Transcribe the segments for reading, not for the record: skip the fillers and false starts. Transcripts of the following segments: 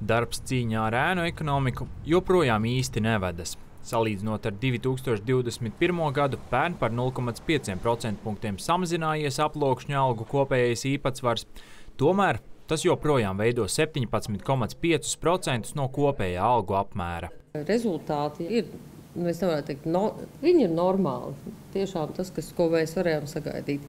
Darbs cīņā ar ēnu ekonomiku joprojām īsti nevedas. Salīdzinot ar 2021. gadu, pērn par 0,5% punktiem samazinājies aploksņu algu kopējais īpatsvars, tomēr tas joprojām veido 17,5% no kopējā algu apmēra. Rezultāti ir, mēs nevarētu teikt, viņi ir normāli. Tiešām tas, ko mēs varējām sagaidīt.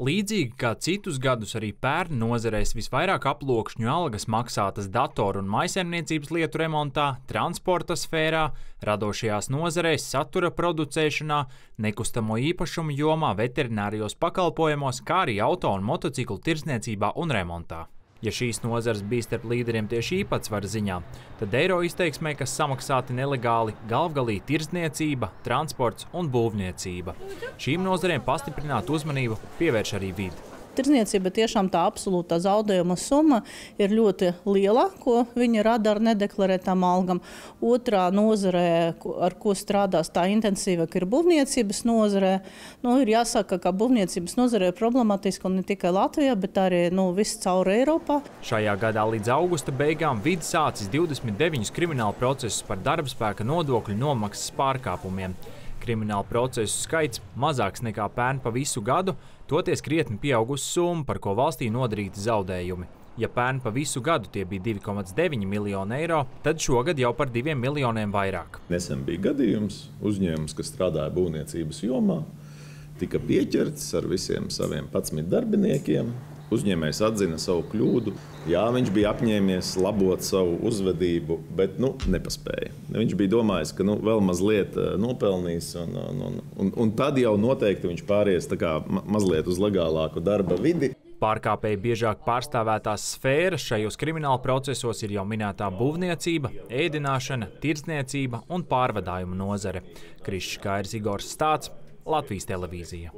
Līdzīgi kā citus gadus, arī pērn nozarēs visvairāk aploksņu algas maksātas datoru un maisaimniecības lietu remontā, transporta sfērā, radošajās nozarēs, satura producēšanā, nekustamo īpašumu jomā, veterinārijos pakalpojumos, kā arī auto un motociklu tirdzniecībā un remontā. Ja šīs nozares bija starp līderiem tieši īpatsvara ziņā, tad eiro izteiksmē, kas samaksāti nelegāli, galvgalī tirdzniecība, transports un būvniecība. Šīm nozarēm pastiprināt uzmanību pievērš arī vidi. Tirdzniecība tiešām tā absolūtā zaudējuma summa ir ļoti liela, ko viņi rada ar nedeklarētām algām. Otrā nozarē, ar ko strādās tā intensīvāk, ir būvniecības nozarē. Ir jāsaka, ka būvniecības nozarē ir problemātiska ne tikai Latvijā, bet arī viss caur Eiropā. Šajā gadā līdz augusta beigām VID sācis 29 kriminālu procesus par darbspēka nodokļu nomaksas pārkāpumiem. Kriminālu procesu skaits mazāks nekā pērn pa visu gadu, toties krietni pieaugusi summa, par ko valstī nodarīti zaudējumi. Ja pērn pa visu gadu tie bija 2,9 miljoni eiro, tad šogad jau par 2 miljoniem vairāk. Nesen bija gadījums, uzņēmums, kas strādāja būvniecības jomā, tika pieķerts ar visiem saviem 11 darbiniekiem. Uzņēmējs atzina savu kļūdu. Jā, viņš bija apņēmies labot savu uzvedību, bet nepaspēja. Viņš bija domājis, ka vēl mazliet nopelnīs, un tad jau noteikti viņš pāries tā kā mazliet uz legālāku darba vidi. Pārkāpēji biežāk pārstāvētās sfēras šajos krimināla procesos ir jau minētā būvniecība, ēdināšana, tirdzniecība un pārvadājuma nozare. Kriss Kairzigors Stāds, Latvijas televīzija.